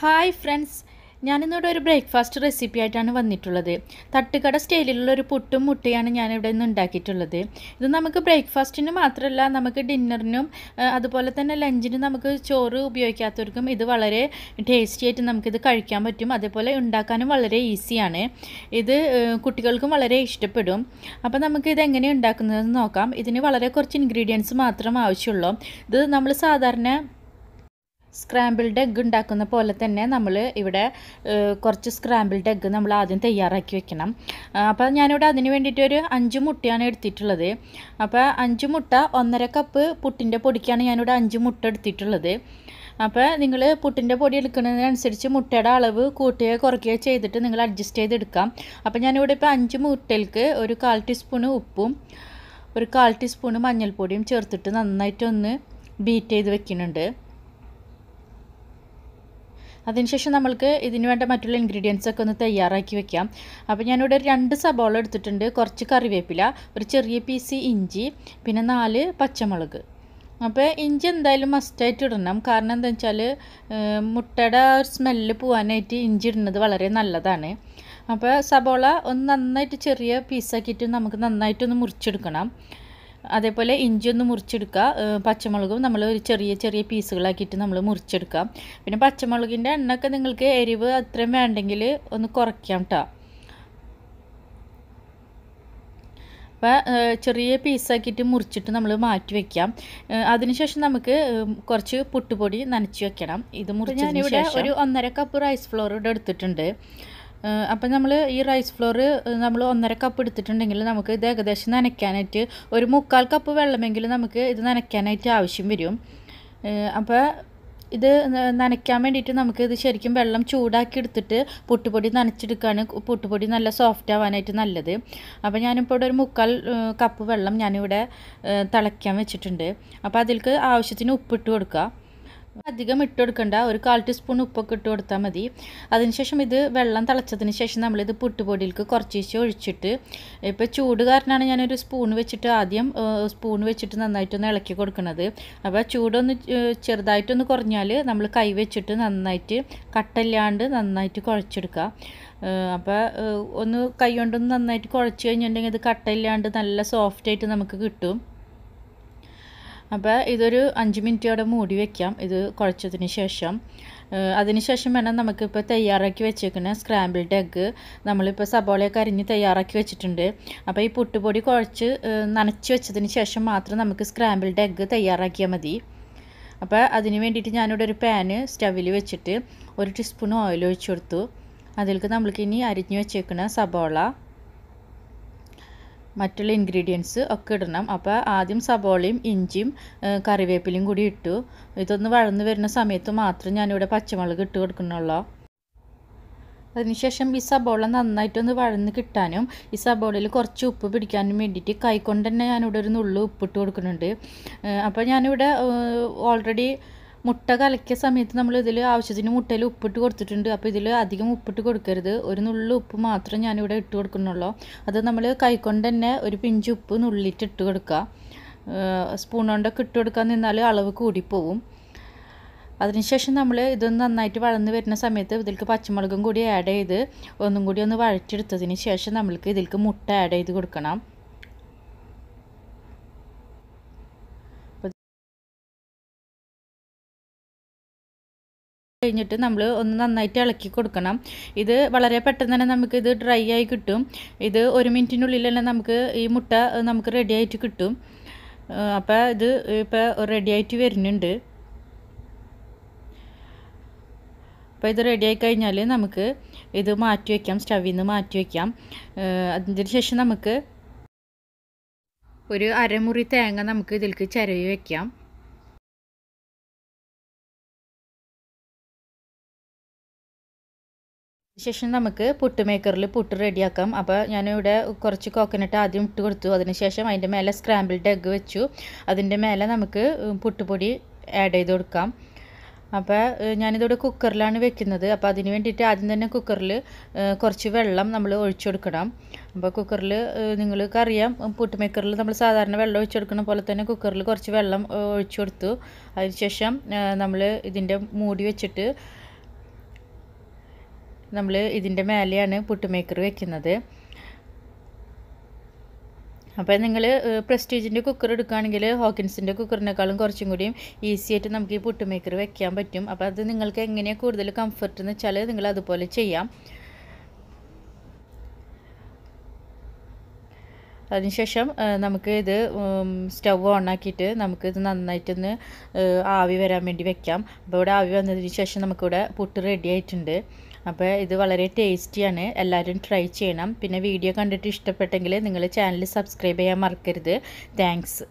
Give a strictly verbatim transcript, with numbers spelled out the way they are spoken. Hi friends, I will show you a breakfast recipe. I will show you a style of put to mutte. I will show you breakfast, dinner, lunch, tasty. This is easy. Scrambled egg ഉണ്ടാക്കുന്ന പോലെ തന്നെ നമ്മൾ ഇവിടെ കുറച്ച് scrambled egg നമ്മൾ ആദ്യം തയ്യാറാക്കി വെക്കണം. അപ്പോൾ ഞാൻ ഇവിടെ അതിനു വേണ്ടിയിട്ട് ഒരു അഞ്ച് മുട്ടയാണ് എടുത്തിട്ടുള്ളത്. അപ്പോൾ അഞ്ച് മുട്ട ഒന്നര കപ്പ് പുട്ടിന്റെ പൊടിക്കാണ് ഞാൻ ഇവിടെ അഞ്ച് മുട്ട എടുത്തിട്ടുള്ളത്. അപ്പോൾ നിങ്ങൾ പുട്ടിന്റെ പൊടി എടുക്കുന്നതിനനുസരിച്ച് മുട്ടയുടെ അളവ് കൂട്ടിയോ കുറയ്ക്കുകയോ ചെയ്തിട്ട് നിങ്ങൾ അഡ്ജസ്റ്റ് ചെയ്തെടുക്കാം. അപ്പോൾ ഞാൻ ഇവിടെ ഇപ്പോൾ അഞ്ച് മുട്ടൽക്ക് ഒരു കാൽ ടീസ്പൂൺ ഉപ്പും ഒരു കാൽ ടീസ്പൂൺ മഞ്ഞൾപ്പൊടിയും ചേർത്തിട്ട് നന്നായിട്ട് ഒന്ന് ബീറ്റ് ചെയ്തു വെക്കുന്നുണ്ട്. അതിനുശേഷം നമ്മൾക്ക് ഇതിനു വേണ്ട മറ്റുള്ള ഇൻഗ്രീഡിയൻസ് ഒക്കെ ഒന്ന് തയ്യാറാക്കി വെക്കാം. അപ്പോൾ ഞാൻ ഇവിടെ രണ്ട് സബോള എടുത്തിട്ടുണ്ട്, കുറച്ച് കറിവേപ്പില, ഒരു ചെറിയ പീസ് ഇഞ്ചി, പിന്നെ നാല് പച്ചമുളക്. അപ്പോൾ ഇഞ്ചി എന്തായാലും മസ്റ്റ് ആയിട്ട് ഇടണം. കാരണം എന്താണെന്ന് വെച്ചാൽ മുട്ടയുടെ സ്മെല്ല് പോവാനായിട്ട് ഇഞ്ചി ഇടുന്നത് വളരെ നല്ലതാണ്. അപ്പോൾ സബോള ഒന്ന് നന്നായിട്ട് ചെറിയ പീസാക്കിയിട്ട് നമുക്ക് നന്നായിട്ടൊന്ന് മുറിച്ചെടുക്കണം. അതേപോലെ ഇഞ്ചി ഒന്ന് മുറിച്ചെടുക്കുക. പച്ചമുളകും നമ്മൾ ഒരു ചെറിയ ചെറിയ പീസുകളാക്കിയിട്ട് നമ്മൾ മുറിച്ചെടുക്കുക. പിന്നെ പച്ചമുളകിൻ്റെ എണ്ണൊക്കെ നിങ്ങൾക്ക് എരിവ് അത്രയും വേണ്ടെങ്കിൽ ഒന്ന് കുറയ്ക്കാം കേട്ടോ. അപ്പോൾ ചെറിയ പീസാക്കിയിട്ട് മുറിച്ചിട്ട് നമ്മൾ മാറ്റി വയ്ക്കാം. അതിനുശേഷം നമുക്ക് കുറച്ച് പുട്ടുപൊടി നനച്ച് വെക്കണം. ഇത് മുറിച്ച് ഞാനിവിടെ ഒരു ഒന്നര കപ്പ് റൈസ് ഫ്ലോർ ഇവിടെ എടുത്തിട്ടുണ്ട്. അപ്പോൾ നമ്മൾ ഈ റൈസ് ഫ്ലോർ നമ്മൾ ഒന്നര കപ്പ് എടുത്തിട്ടുണ്ടെങ്കിൽ നമുക്ക് ഇത് ഏകദേശം നനയ്ക്കാനായിട്ട് ഒരു മുക്കാൽ കപ്പ് വെള്ളമെങ്കിലും നമുക്ക് ഇത് നനയ്ക്കാനായിട്ട് ആവശ്യം വരും. അപ്പോൾ ഇത് നനയ്ക്കാൻ വേണ്ടിയിട്ട് നമുക്ക് ഇത് ശരിക്കും വെള്ളം ചൂടാക്കി എടുത്തിട്ട് പുട്ടുപൊടി നനച്ചെടുക്കുകയാണ് പുട്ടുപൊടി നല്ല സോഫ്റ്റ് ആവാനായിട്ട് നല്ലത്. അപ്പോൾ ഞാനിപ്പോൾ ഇവിടെ ഒരു മുക്കാൽ കപ്പ് വെള്ളം ഞാനിവിടെ തിളയ്ക്കാൻ വെച്ചിട്ടുണ്ട്. അപ്പോൾ അതിലേക്ക് ആവശ്യത്തിന് ഉപ്പിട്ട് കൊടുക്കുക. അധികം ഇട്ട് കൊടുക്കണ്ട, ഒരു കാൽ ടീസ്പൂൺ ഉപ്പൊക്കെ ഇട്ട് കൊടുത്താൽ മതി. അതിനുശേഷം ഇത് വെള്ളം തിളച്ചതിന് ശേഷം നമ്മളിത് പുട്ടുപൊടിയിലേക്ക് കുറച്ച് ഒഴിച്ചിട്ട്, ഇപ്പോൾ ചൂട് കാരണമാണ് ഞാനൊരു സ്പൂൺ വെച്ചിട്ട് ആദ്യം സ്പൂൺ വെച്ചിട്ട് നന്നായിട്ടൊന്ന് ഇളക്കി കൊടുക്കുന്നത്. അപ്പോൾ ചൂടൊന്ന് ചെറുതായിട്ടൊന്ന് കുറഞ്ഞാൽ നമ്മൾ കൈ വെച്ചിട്ട് നന്നായിട്ട് കട്ടല്ലാണ്ട് നന്നായിട്ട് കുഴച്ചെടുക്കുക. അപ്പോൾ ഒന്ന് കൈ കൊണ്ടൊന്ന് നന്നായിട്ട് കുഴച്ച് കഴിഞ്ഞിട്ടുണ്ടെങ്കിൽ ഇത് കട്ടല്ലാണ്ട് നല്ല സോഫ്റ്റായിട്ട് നമുക്ക് കിട്ടും. അപ്പോൾ ഇതൊരു അഞ്ച് മിനിറ്റോടെ മൂടി വയ്ക്കാം ഇത് കുഴച്ചതിന് ശേഷം. അതിനുശേഷം വേണം നമുക്കിപ്പോൾ തയ്യാറാക്കി വെച്ചേക്കുന്ന സ്ക്രാമ്പിൾഡ് എഗ്ഗ്. നമ്മളിപ്പോൾ സബോളയൊക്കെ അരിഞ്ഞ് തയ്യാറാക്കി വെച്ചിട്ടുണ്ട്. അപ്പോൾ ഈ പുട്ടുപൊടി കുഴച്ച് നനച്ച് വെച്ചതിന് ശേഷം മാത്രം നമുക്ക് സ്ക്രാമ്പിൾഡ് എഗ്ഗ് തയ്യാറാക്കിയാൽ മതി. അപ്പോൾ അതിന് വേണ്ടിയിട്ട് ഞാനിവിടെ ഒരു പാന് സ്റ്റവിൽ വെച്ചിട്ട് ഒരു ടീസ്പൂൺ ഓയിൽ ഒഴിച്ചു കൊടുത്തു. അതിലേക്ക് നമ്മൾക്ക് ഇനി അരിഞ്ഞ് വെച്ചേക്കുന്ന സബോള മറ്റുള്ള ഇൻഗ്രീഡിയൻസ് ഒക്കെ ഇടണം. അപ്പോൾ ആദ്യം സബോളയും ഇഞ്ചിയും കറിവേപ്പിലയും കൂടി ഇട്ടു. ഇതൊന്ന് വഴന്ന് വരുന്ന സമയത്ത് മാത്രം ഞാനിവിടെ പച്ചമുളക് ഇട്ട് കൊടുക്കുന്നുള്ളൂ. അതിനുശേഷം ഈ സബോള നന്നായിട്ടൊന്ന് വഴന്ന് കിട്ടാനും ഈ സബോളയിൽ കുറച്ച് ഉപ്പ് പിടിക്കാനും വേണ്ടിയിട്ട് കൈകൊണ്ട് തന്നെ ഞാനിവിടെ ഒരു നുള്ളു ഉപ്പിട്ട് കൊടുക്കുന്നുണ്ട്. അപ്പോൾ ഞാനിവിടെ ഓൾറെഡി മുട്ട കലക്കിയ സമയത്ത് നമ്മൾ ഇതിൽ ആവശ്യത്തിന് മുട്ടയിൽ ഉപ്പിട്ട് കൊടുത്തിട്ടുണ്ട്. അപ്പോൾ ഇതിൽ അധികം ഉപ്പിട്ട് കൊടുക്കരുത്, ഒരു നുള്ളു ഉപ്പ് മാത്രം ഞാനിവിടെ ഇട്ട് കൊടുക്കുന്നുള്ളൂ. അത് നമ്മൾ കൈക്കൊണ്ട് തന്നെ ഒരു പിഞ്ച് ഉപ്പ് നുള്ളിയിട്ട് ഇട്ട് കൊടുക്കുക. സ്പൂൺ കൊണ്ടൊക്കെ ഇട്ട് കൊടുക്കാൻ നിന്നാൽ അളവ് കൂടിപ്പോവും. അതിനുശേഷം നമ്മൾ ഇതൊന്ന് നന്നായിട്ട് വഴന്ന് വരുന്ന സമയത്ത് ഇതിലേക്ക് പച്ചമുളകും കൂടി ആഡ് ചെയ്ത് ഒന്നും കൂടി ഒന്ന് വഴറ്റിയെടുത്തതിന് ശേഷം നമ്മൾക്ക് ഇതിലേക്ക് മുട്ട ആഡ് ചെയ്ത് കൊടുക്കണം. കഴിഞ്ഞിട്ട് നമ്മൾ ഒന്ന് നന്നായിട്ട് ഇളക്കി കൊടുക്കണം. ഇത് വളരെ പെട്ടെന്ന് തന്നെ നമുക്ക് ഇത് ഡ്രൈ ആയി കിട്ടും. ഇത് ഒരു മിനിറ്റിനുള്ളിൽ തന്നെ നമുക്ക് ഈ മുട്ട നമുക്ക് റെഡി ആയിട്ട് കിട്ടും. അപ്പോൾ ഇത് ഇപ്പോൾ റെഡി ആയിട്ട് വരുന്നുണ്ട്. അപ്പോൾ ഇത് റെഡി ആയി കഴിഞ്ഞാൽ നമുക്ക് ഇത് മാറ്റി വയ്ക്കാം, സ്റ്റവിൽ നിന്ന് മാറ്റി വയ്ക്കാം. അതിന് ശേഷം നമുക്ക് ഒരു അരമുറി തേങ്ങ നമുക്ക് ഇതിലേക്ക് ചിരവി വയ്ക്കാം. ശേഷം നമുക്ക് പുട്ട് മേക്കറിൽ പുട്ട് റെഡിയാക്കാം. അപ്പോൾ ഞാനിവിടെ കുറച്ച് കോക്കനട്ട് ആദ്യം ഇട്ട് കൊടുത്തു. അതിനുശേഷം അതിൻ്റെ മേലെ സ്ക്രാമ്പിൾഡ് എഗ്ഗ് വെച്ചു. അതിൻ്റെ മേലെ നമുക്ക് പുട്ടുപൊടി ആഡ് ചെയ്ത് കൊടുക്കാം. അപ്പോൾ ഞാനിതോടെ കുക്കറിലാണ് വെക്കുന്നത്. അപ്പോൾ അതിന് വേണ്ടിയിട്ട് ആദ്യം തന്നെ കുക്കറിൽ കുറച്ച് വെള്ളം നമ്മൾ ഒഴിച്ചു കൊടുക്കണം. അപ്പോൾ കുക്കറിൽ നിങ്ങൾക്ക് അറിയാം പുട്ട് മേക്കറിൽ നമ്മൾ സാധാരണ വെള്ളം ഒഴിച്ചു കൊടുക്കുന്ന പോലെ തന്നെ കുക്കറിൽ കുറച്ച് വെള്ളം ഒഴിച്ചു കൊടുത്തു. അതിനുശേഷം നമ്മൾ ഇതിൻ്റെ മൂടി വെച്ചിട്ട് നമ്മൾ ഇതിൻ്റെ മേലെയാണ് പുട്ട് മേക്കർ വെക്കുന്നത്. അപ്പോൾ നിങ്ങൾ പ്രസ്റ്റീജിൻ്റെ കുക്കർ എടുക്കുകയാണെങ്കിൽ ഹോക്കിൻസിൻ്റെ കുക്കറിനേക്കാളും കുറച്ചും കൂടിയും ഈസി ആയിട്ട് നമുക്ക് ഈ പുട്ട് മേക്കർ വെക്കാൻ പറ്റും. അപ്പോൾ അത് നിങ്ങൾക്ക് എങ്ങനെയാണ് കൂടുതൽ കംഫർട്ട് എന്ന് വെച്ചാൽ നിങ്ങൾ അതുപോലെ ചെയ്യാം. അതിനുശേഷം നമുക്ക് ഇത് സ്റ്റവ് ഓണാക്കിയിട്ട് നമുക്കിത് നന്നായിട്ടൊന്ന് ആവി വരാൻ വേണ്ടി വെക്കാം. അപ്പോൾ ഇവിടെ ആവി വന്നതിന് ശേഷം നമുക്കിവിടെ പുട്ട് റെഡി ആയിട്ടുണ്ട്. അപ്പോൾ ഇത് വളരെ ടേസ്റ്റിയാണ്, എല്ലാവരും ട്രൈ ചെയ്യണം. പിന്നെ വീഡിയോ കണ്ടിട്ട് ഇഷ്ടപ്പെട്ടെങ്കിൽ നിങ്ങൾ ചാനൽ സബ്സ്ക്രൈബ് ചെയ്യാൻ മറക്കരുത്. താങ്ക്സ്.